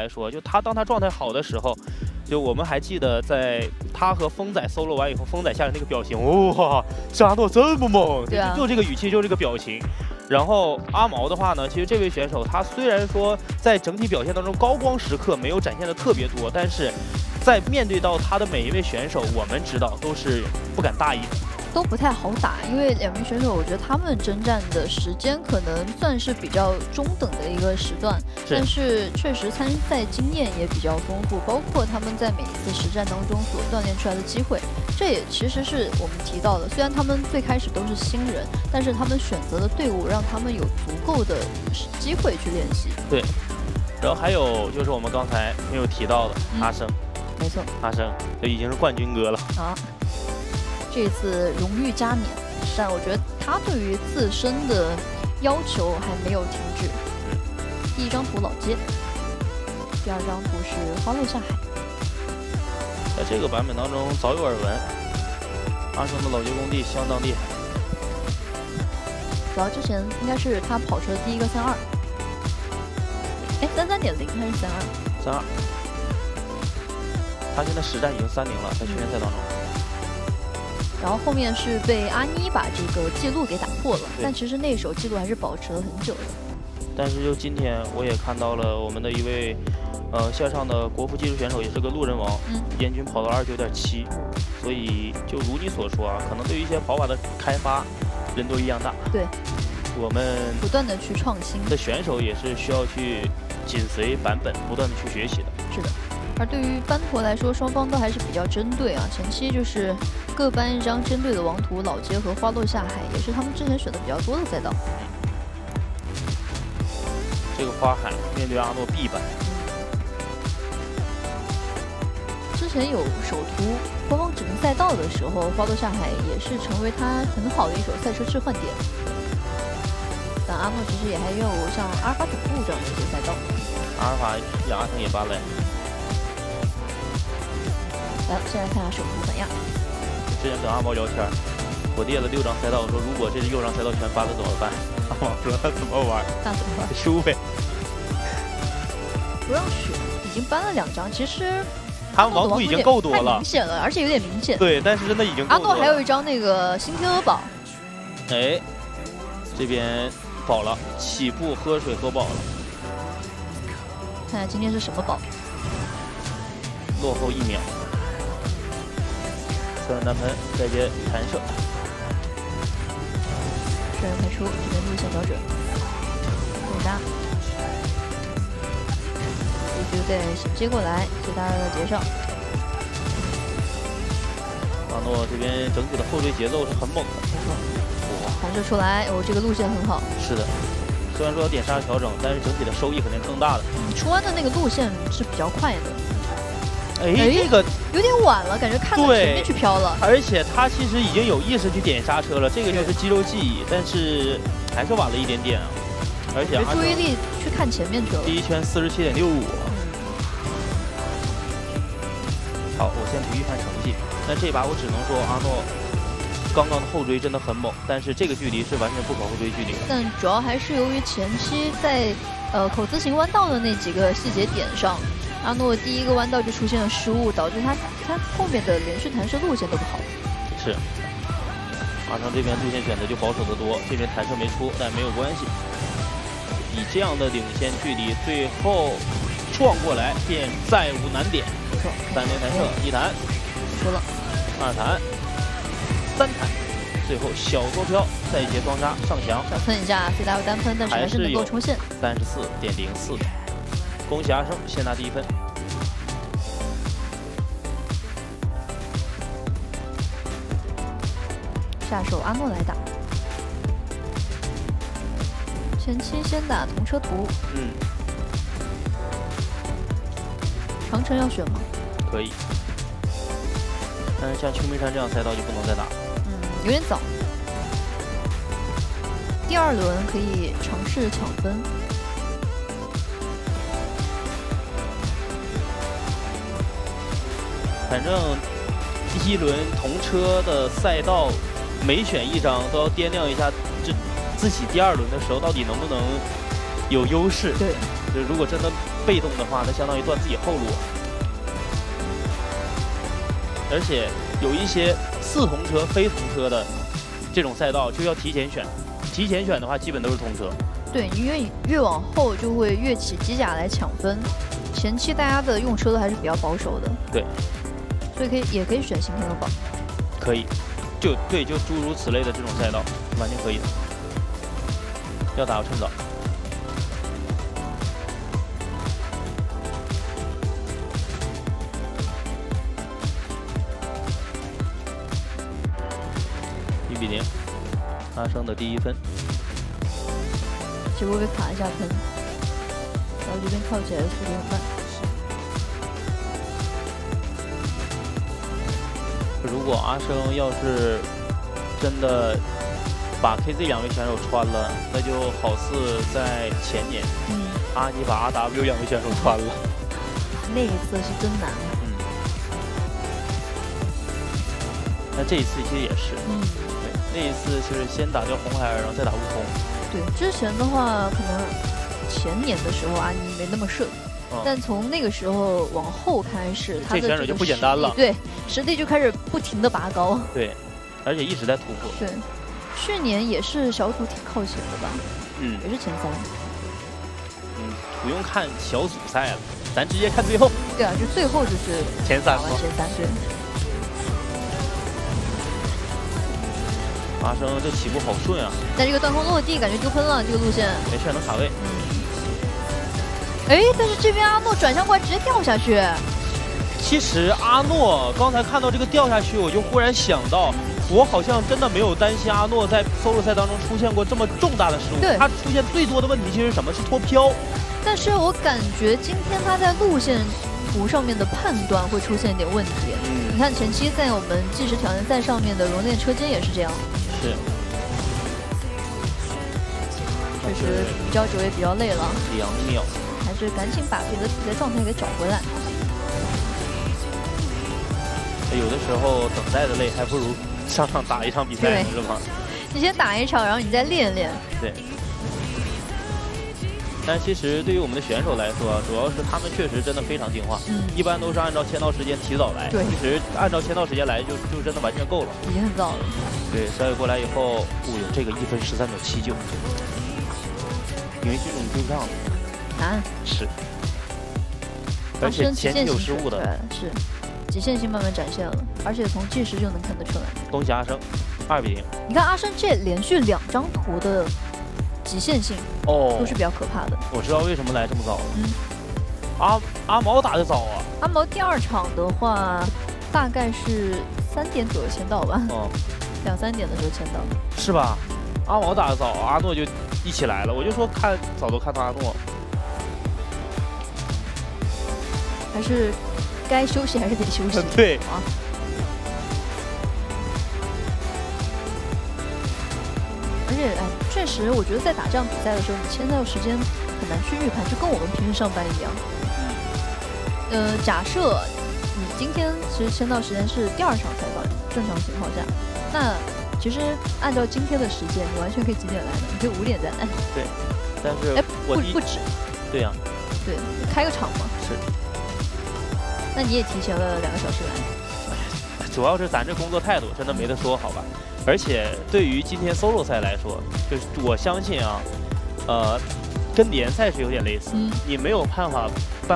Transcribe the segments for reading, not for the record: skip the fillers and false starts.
来说，就他当他状态好的时候，就我们还记得在他和风仔 solo 完以后，风仔下的那个表情，哇，沙诺这么猛，对啊，就这个语气，就这个表情。 然后阿毛的话呢，其实这位选手他虽然说在整体表现当中高光时刻没有展现的特别多，但是在面对到他的每一位选手，我们知道都是不敢大意的，都不太好打。因为两名选手，我觉得他们征战的时间可能算是比较中等的一个时段，但是确实参赛经验也比较丰富，包括他们在每一次实战当中所锻炼出来的机会。 这也其实是我们提到的，虽然他们最开始都是新人，但是他们选择的队伍让他们有足够的机会去练习。对，然后还有就是我们刚才没有提到的阿生，没错，阿生就已经是冠军哥了啊，这次荣誉加冕，但我觉得他对于自身的要求还没有停止。第一张图老街，第二张图是花落下海。 在这个版本当中早有耳闻，阿生的老街工地相当厉害。主要之前应该是他跑车第一个32，哎，33.0还是32？32。他现在实战已经30了，在训练赛当中。然后后面是被阿妮把这个记录给打破了，但其实那手记录还是保持了很久的。但是就今天我也看到了我们的一位。 线上的国服技术选手也是个路人王，烟军跑到29.7，所以就如你所说啊，可能对于一些跑法的开发，人都一样大。对，我们不断的去创新的选手也是需要去紧随版本，不断的去学习的。是的。而对于班图来说，双方都还是比较针对啊，前期就是各班一张针对的王图老街和花落下海，也是他们之前选的比较多的赛道。这个花海面对阿诺 B 版。 之前有首图官方指定赛道的时候，花落下海也是成为他很好的一首赛车置换点。但阿诺其实也还有像阿尔法总部这样的一些赛道。阿尔法让阿成也扒了。来，先来看下首图怎样。之前跟阿毛聊天，我列了6张赛道，我说如果这6张赛道全扒了怎么办？阿毛说他怎么玩？那怎么玩？输呗。不让选，已经搬了2张，其实。 他们王图已经够多了，明显了，而且有点明显。对，但是真的已经够多了。阿诺还有一张那个新天鹅堡，哎，这边饱了，起步喝水喝饱了。看看今天是什么堡，落后1秒，侧身单喷再接弹射，射门快出，这边路线调整，稳扎。 就得衔接过来，接他的节上。阿诺这边整体的后缀节奏是很猛的。哇，弹射出来，哦，这个路线很好。是的，虽然说点刹调整，但是整体的收益肯定更大的。出弯的那个路线是比较快的。哎，这个有点晚了，感觉看到前面去飘了。而且他其实已经有意识去点刹车了，这个就是肌肉记忆，但是还是晚了一点点啊。而且注意力去看前面去了。第一圈47.65。 好，我先不预判成绩。那这把我只能说，阿诺刚刚的后追真的很猛，但是这个距离是完全不可后追距离。但主要还是由于前期在口字形弯道的那几个细节点上，阿诺第一个弯道就出现了失误，导致他后面的连续弹射路线都不好。是，阿成这边路线选择就保守得多，这边弹射没出，但没有关系。以这样的领先距离，最后撞过来便再无难点。 3连弹射，1弹，出了，2弹，3弹，最后小多飘再接双杀上翔，小喷一下 CW 单喷，但是还是能够冲线，34.04，恭喜阿生先拿第1分。下手阿诺来打，前期先打同车图，长城要选吗？ 可以，但是像秋名山这样赛道就不能再打。有点早。第2轮可以尝试抢分。反正第1轮同车的赛道，每选1张都要掂量一下，自己第2轮的时候到底能不能有优势。对，就如果真的被动的话，那相当于断自己后路。而且有一些似通车、非通车的这种赛道，就要提前选。提前选的话，基本都是通车。对，因为越往后就会越起机甲来抢分。前期大家的用车都还是比较保守的。对。所以也可以选新天鹅堡。可以。 就诸如此类的这种赛道，完全可以的。要打要趁早。1比0，阿生的第一分。结果被卡一下分，然后这边跳起来的速度很慢。如果阿生要是真的把 KZ 两位选手穿了，那就好似在前年，阿尼把 RW 两位选手穿了，那一次是真难。那这一次其实也是，对，那一次就是先打掉红孩儿，然后再打悟空。对，之前的话可能前年的时候阿尼没那么顺。 但从那个时候往后开始，他的这个就不简单了，对，实力就开始不停的拔高，对，而且一直在突破。对，去年也是小组挺靠前的吧，也是前三。不用看小组赛了，咱直接看最后。对啊，就最后就是前三嘛，前三对。阿生这起步好顺啊！但这个断空落地感觉丢分了，这个路线。没事，能卡位。哎，但是这边阿诺转向过来直接掉下去。其实阿诺刚才看到这个掉下去，我就忽然想到，我好像真的没有担心阿诺在solo赛当中出现过这么重大的失误。对，他出现最多的问题其实是什么？是脱漂。但是我感觉今天他在路线图上面的判断会出现一点问题。你看前期在我们计时挑战赛上面的熔炼车间也是这样。是。 确实比较久也比较累了，2秒，还是赶紧把自己的状态给找回来。有的时候等待的累，还不如上场打一场比赛，是吗？你先打一场，然后你再练一练。对。但其实对于我们的选手来说，主要是他们确实真的非常听话，一般都是按照签到时间提早来。对。其实按照签到时间来，就真的完全够了。已经很早了。对，所以过来以后，哦呦，这个1分13秒79。 因为这种对抗难是，而且前期有失误的，是极限性慢慢展现了，而且从计时就能看得出来。恭喜阿生，2比0。你看阿生这连续2张图的极限性哦，都是比较可怕的。我知道为什么来这么早了。阿毛打得早啊。阿毛第2场的话，大概是3点左右签到吧。哦，2、3点的时候签到。是吧？阿毛打得早，阿诺就。 一起来了，我就说看早都看到阿诺，还是该休息还是得休息。对啊，而且哎，确实我觉得在打这样比赛的时候，你签到时间很难去预判，就跟我们平时上班一样。假设你今天其实签到时间是第2场才到，正常情况下，那。 其实按照今天的时间，你完全可以几点来的？你可以5点再来。对，但是哎，不止。对呀。对，开个场嘛。是。那你也提前了2个小时来。主要是咱这工作态度真的没得说，好吧？而且对于今天 solo 赛来说，就是我相信啊，跟联赛是有点类似，你没有办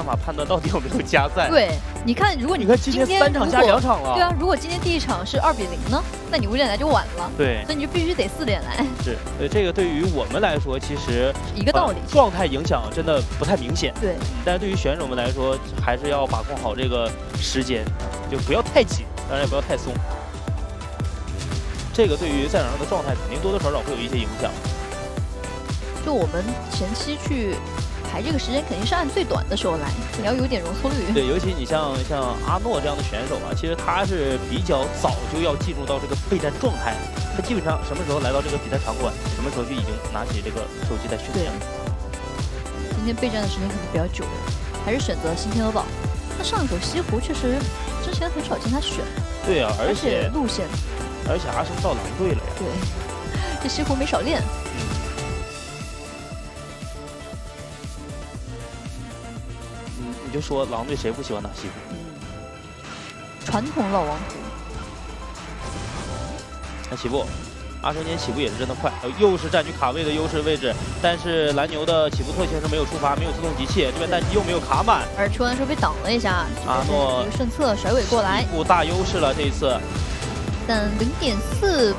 法判断到底有没有加赛。对，你看，如果你看今天3场加2场了，对啊，如果今天第1场是2比0呢，那你5点来就晚了。对，所以你就必须得4点来。是，这个对于我们来说，其实一个道理，状态影响真的不太明显。对，但是对于选手们来说，还是要把控好这个时间，就不要太紧，当然也不要太松。这个对于赛场上的状态肯定多多少少会有一些影响。就我们前期去。 排这个时间肯定是按最短的时候来，你要有点容错率。对，尤其你像阿诺这样的选手啊，其实他是比较早就要进入到这个备战状态，他基本上什么时候来到这个比赛场馆，什么时候就已经拿起这个手机在训练。今天备战的时间可能比较久，还是选择新天鹅堡。那上一手西湖确实之前很少见他选。对啊，而且路线，而且阿生到蓝队了呀。对，这西湖没少练。就说狼队谁不喜欢打西湖？传统老王族。看起步，阿成年起步也是真的快，又是占据卡位的优势位置。但是蓝牛的起步特性是没有触发，没有自动集气，这边单机又没有卡满。而车恩是被挡了一下，阿诺顺侧甩尾过来，一步大优势了这一次。但0.4。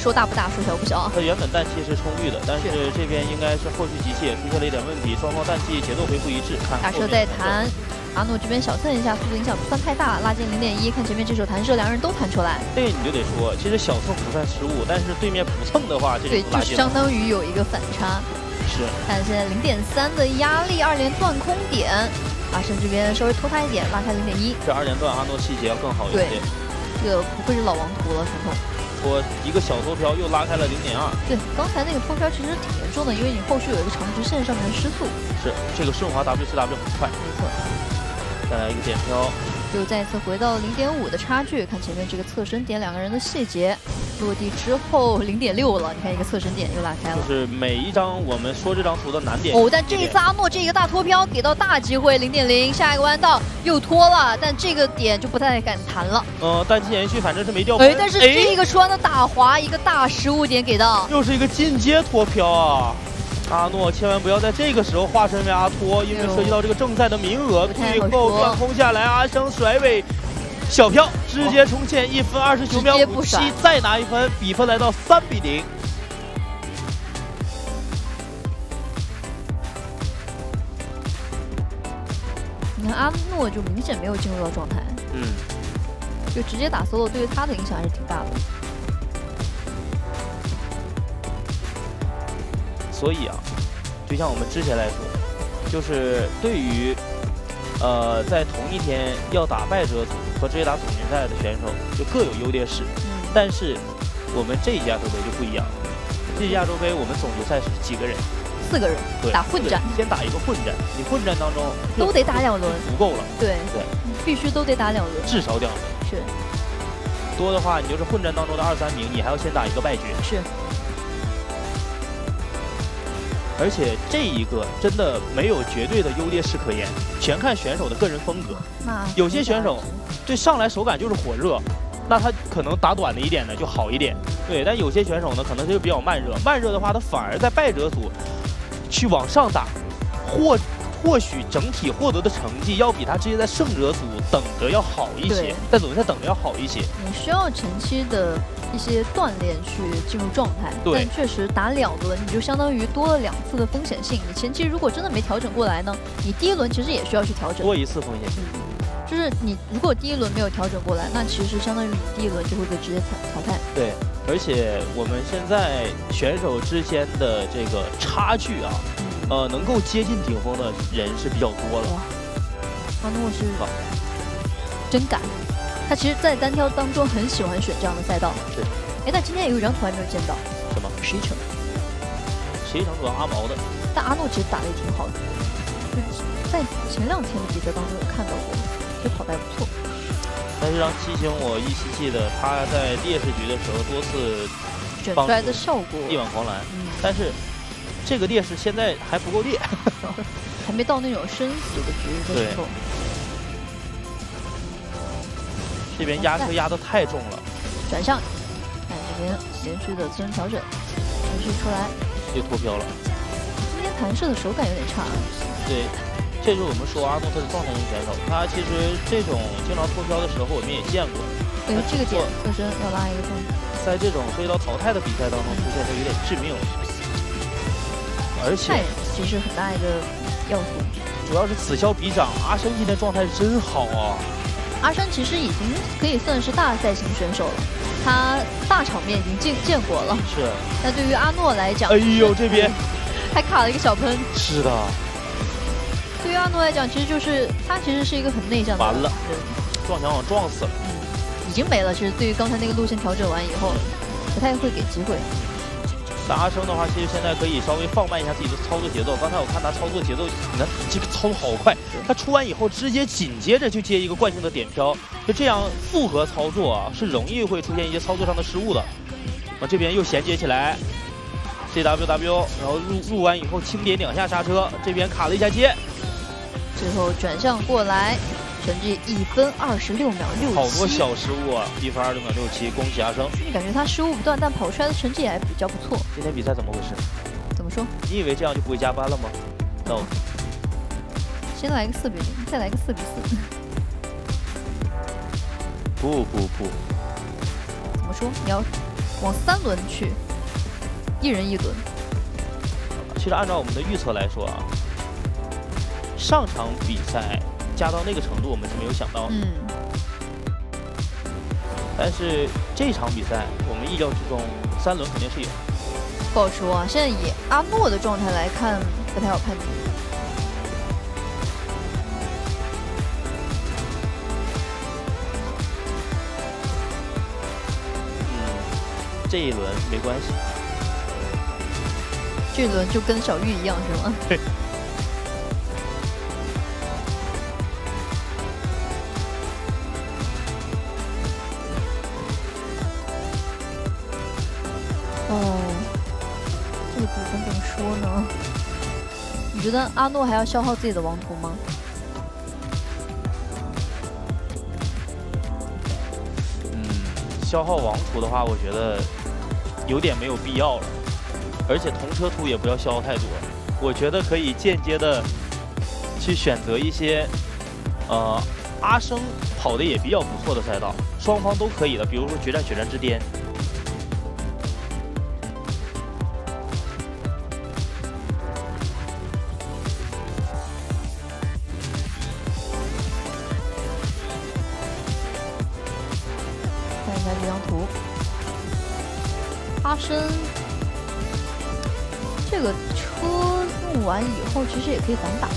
说大不大，说小不小。它原本氮气是充裕的，但是这边应该是后续集气也出现了一点问题，双方氮气节奏恢复一致。打车在弹，阿诺这边小蹭一下，速度影响不算太大，拉近0.1。看前面这手弹射，两人都弹出来。这个你就得说，其实小蹭不算失误，但是对面不蹭的话，这就相当于有一个反差。是。看现在0.3的压力，2连断空点，阿胜这边稍微拖他一点，拉开0.1。这2连断，阿诺细节要更好一些。对，这个不愧是老王图了，传统。 我一个小头漂又拉开了0.2。对，刚才那个头漂其实挺严重的，因为你后续有一个长直线上面的失速。是，这个顺滑 WCW 很快。没错。再来一个点漂，又再一次回到0.5的差距。看前面这个侧身点，两个人的细节。落地之后0.6了，你看一个侧身点又拉开了。就是每一张我们说这张图的难点。哦，但这一次阿诺这一个大脱漂给到大机会，0.0，下一个弯道又脱了，但这个点就不太敢弹了。氮气延续反正是没掉分。哎，但是这个穿的打滑，一个大失误点给到。又是一个进阶脱漂啊！阿诺千万不要在这个时候化身为阿托，因为涉及到这个正赛的名额。最后断空下来，阿生甩尾。 小飘直接冲线1分29秒57，再拿1分，比分来到3比0。你看阿诺就明显没有进入到状态，就直接打 solo， 对于他的影响还是挺大的。所以啊，就像我们之前来说，就是对于。 在同一天要打败者组和直接打总决赛的选手就各有优劣势，但是我们这一届亚洲杯就不一样了。这届亚洲杯我们总决赛是几个人？4个人，对，打混战。先打一个混战，你混战当中都得打2轮，足够了。对对，必须都得打2轮，至少2轮。是。多的话，你就是混战当中的2、3名，你还要先打一个败角。是。 而且这一个真的没有绝对的优劣势可言，全看选手的个人风格。有些选手对上来手感就是火热，那他可能打短的一点呢就好一点。对，但有些选手呢可能他就比较慢热，慢热的话他反而在败者组去往上打，或许整体获得的成绩要比他直接在胜者组等着要好一些，在总决赛等着要好一些。你需要前期的一些锻炼去进入状态，但确实打2轮你就相当于多了2次的风险性。你前期如果真的没调整过来呢，你第1轮其实也需要去调整，多1次风险性。就是你如果第1轮没有调整过来，那其实相当于你第1轮就会被直接淘汰。对，而且我们现在选手之间的这个差距啊。 能够接近顶峰的人是比较多了。阿诺是真敢，他其实，在单挑当中很喜欢选这样的赛道。是。哎，但今天有一张图还没有见到。什么？11乘。11乘主要阿毛的。但阿诺其实打的也挺好的，就在前2天的比赛当中有看到过，这跑得还不错。但是让提醒我177的，他在劣势局的时候多次卷出来的效果，力挽狂澜。但是。 这个劣势现在还不够烈，还没到那种生死的局的时候。这边压车压得太重了。转向，看这边连续的自身调整，延续出来。又脱漂了。今天弹射的手感有点差。对，这就是我们说阿诺他的状态型选手，他其实这种经常脱漂的时候我们也见过。对，这个点侧身要拉一个重点。在这种涉及到淘汰的比赛当中出现，就有点致命。 而且其实很大一个要素，主要是此消彼长。阿生今天状态真好啊！阿生其实已经可以算是大赛型选手了，他大场面已经见过了。是。那对于阿诺来讲，哎呦这边还卡了一个小喷。是的。对于阿诺来讲，其实就是他其实是一个很内向的人。完了，撞墙网撞死了。已经没了。其实对于刚才那个路线调整完以后，不太会给机会。 但阿生的话，其实现在可以稍微放慢一下自己的操作节奏。刚才我看他操作节奏，你看这个操作好快，他出完以后直接紧接着就接一个惯性的点飘，就这样复合操作啊，是容易会出现一些操作上的失误的。往这边又衔接起来 ，CWW， 然后入完以后轻点2下刹车，这边卡了一下接，最后转向过来，成绩1分26秒67，好多小失误啊！1分26秒67，恭喜阿生。你感觉他失误不断，但跑出来的成绩也比较不错。今天比赛怎么回事？怎么说？你以为这样就不会加班了吗 ？No。先来一个4比0，再来一个4比4。不，怎么说？你要往3轮去，1人1轮。其实按照我们的预测来说啊，上场比赛加到那个程度，我们是没有想到的。但是这场比赛，我们意料之中，3轮肯定是有。不好说啊，现在以阿诺的状态来看，不太好判定。 这一轮没关系，这一轮就跟小玉一样是吗？对。哦，这个部分怎么说呢？你觉得阿诺还要消耗自己的王图吗？消耗王图的话，我觉得。 有点没有必要了，而且同车图也不要消耗太多。我觉得可以间接的去选择一些，阿生跑的也比较不错的赛道，双方都可以的。比如说决战之巅，看一下这张图。 阿生，这个车弄完以后，其实也可以散打，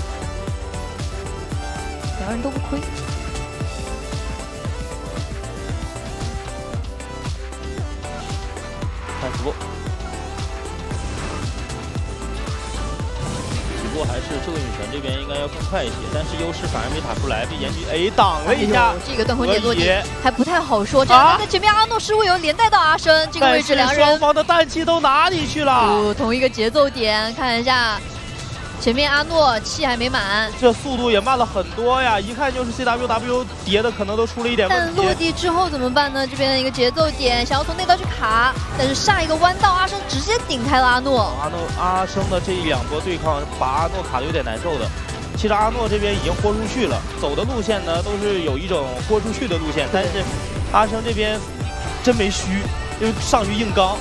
两人都不亏。看直播还是周雨辰这边应该要更快一些，但是优势反而没打出来，被严局 A 挡了一下。这个断空点落地还不太好说。这样在前面阿诺失误有连带到阿生这个位置，两人双方的氮气都哪里去了？同一个节奏点，看一下前面阿诺气还没满，这速度也慢了很多呀，一看就是 CWW 叠的可能都出了一点问题。但落地之后怎么办呢？这边的一个节奏点想要从那道去卡，但是下一个弯道阿生直接顶开了阿诺。阿生的这2波对抗把阿诺卡的有点难受的。 其实阿诺这边已经豁出去了，走的路线呢都是有一种豁出去的路线，但是阿生这边真没虚，就上去硬刚。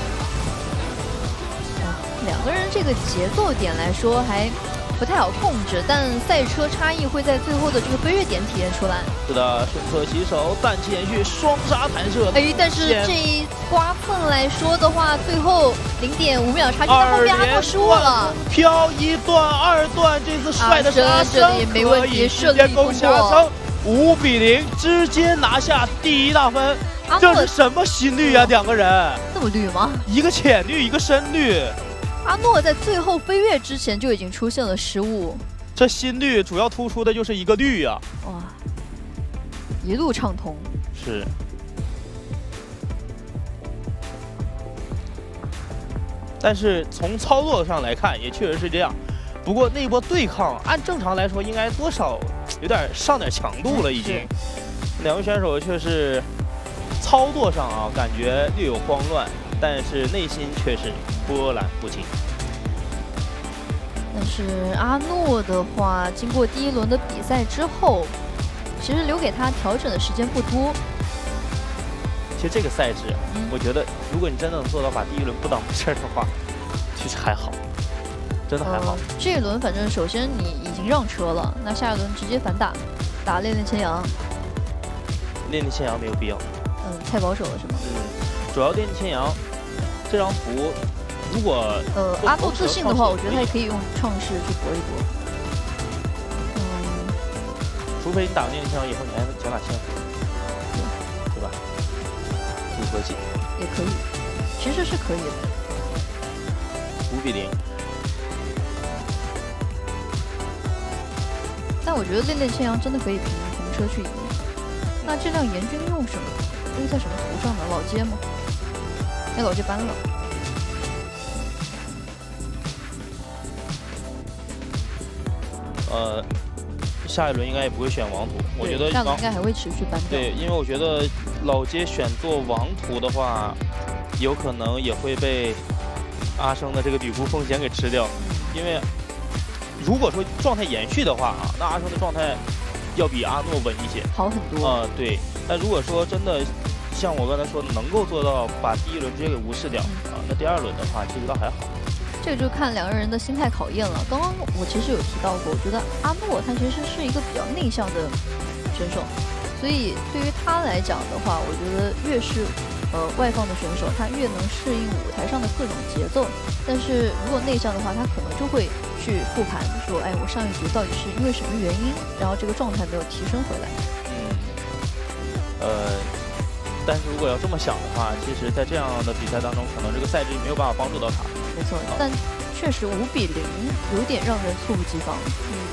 两个人这个节奏点来说还不太好控制，但赛车差异会在最后的这个飞跃点体现出来。是的，顺侧起手，氮气延续，双杀弹射。哎，但是这一刮蹭来说的话，最后0.5秒差距，但后面阿诺失误了。飘1段、2段，这次帅的是阿生，这也没问题，顺利通过。5比0直接拿下第1大分，这是什么心率啊？两个人这么绿吗？一个浅绿，一个深绿。 阿诺在最后飞跃之前就已经出现了失误，这心率主要突出的就是一个绿啊！哇，一路畅通。是。但是从操作上来看，也确实是这样。不过那一波对抗，按正常来说应该多少有点上点强度了，已经。两位选手却是操作上啊，感觉略有慌乱。 但是内心却是波澜不惊。但是阿诺的话，经过第1轮的比赛之后，其实留给他调整的时间不多。其实这个赛制，我觉得如果你真的能做到把第1轮不当回事的话，其实还好，真的还好。这一轮反正首先你已经让车了，那下一轮直接反打，打练练千阳。练练千阳没有必要。太保守了是吗？主要练千阳。 这张图，如果阿诺自信的话，我觉得他也可以用创世去搏一搏。除非你打那个枪以后，你还能想打枪，对吧？组合技也可以，其实是可以的。5比0。但我觉得练千阳真的可以凭红车去赢。那这辆严军用什么？用在什么图上呢？老街吗？ 哎，老街搬了。下一轮应该也不会选王土，我觉得上轮应该还会持续搬。对，因为我觉得老街选做王土的话，有可能也会被阿生的这个吕布风险给吃掉，因为如果说状态延续的话啊，那阿生的状态要比阿诺稳一些，好很多啊、对，但如果说真的像我刚才说的，能够做到把第一轮直接给无视掉啊，那第二轮的话其实倒还好。 这个就看两个人的心态考验了。刚刚我其实有提到过，我觉得阿诺他其实是一个比较内向的选手，所以对于他来讲的话，我觉得越是外放的选手，他越能适应舞台上的各种节奏。但是如果内向的话，他可能就会去复盘，说，哎，我上一局到底是因为什么原因，然后这个状态没有提升回来。但是如果要这么想的话，其实，在这样的比赛当中，可能这个赛制没有办法帮助到他。 没错，但确实5-0有点让人猝不及防，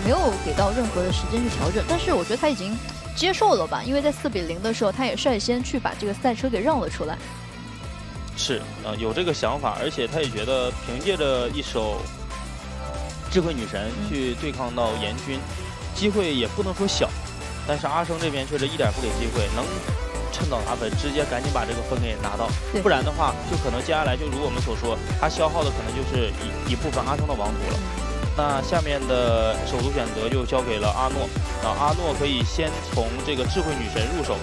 没有给到任何的时间去调整。但是我觉得他已经接受了吧，因为在4-0的时候，他也率先去把这个赛车给让了出来。是啊、有这个想法，而且他也觉得凭借着一手智慧女神去对抗到严君，机会也不能说小。但是阿生这边确实一点不给机会，能 趁早拿分，直接赶紧把这个分给拿到，不然的话，就可能接下来就如我们所说，他消耗的可能就是一部分阿生的王图了。那下面的首都选择就交给了阿诺，啊，阿诺可以先从这个智慧女神入手，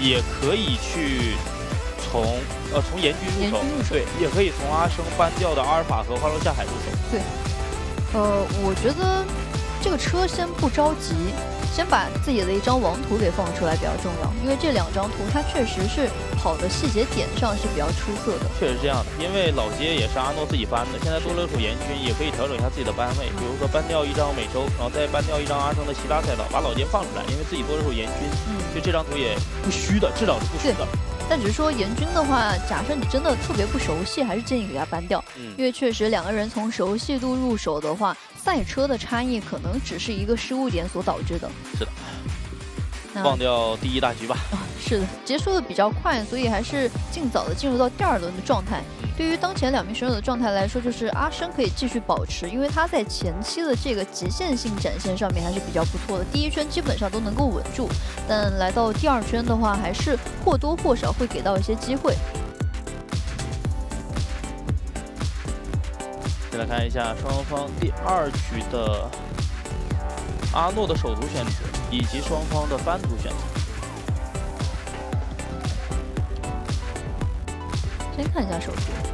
也可以去从严君入手，对，也可以从阿生搬掉的阿尔法和花落下海入手。对，我觉得这个车先不着急。 先把自己的一张王图给放出来比较重要，因为这两张图它确实是跑的细节点上是比较出色的。确实这样的，因为老街也是阿诺自己搬的，现在多了手严君，也可以调整一下自己的搬位，比如说搬掉一张美洲，然后再搬掉一张阿生的其他赛道，把老街放出来，因为自己多了手严君，就这张图也不虚的，至少是不虚的。 但只是说严君的话，假设你真的特别不熟悉，还是建议给他搬掉，因为确实两个人从熟悉度入手的话，赛车的差异可能只是一个失误点所导致的。是的，忘掉第一大局吧。是的，结束的比较快，所以还是尽早的进入到第二轮的状态。对于当前两名选手的状态来说，就是阿生可以继续保持，因为他在前期的这个极限性展现上面还是比较不错的，第一圈基本上都能够稳住，但来到第二圈的话，还是或多或少会给到一些机会。再来看一下双方第二局的阿诺的首图选择，以及双方的翻图选择。 先看一下手图。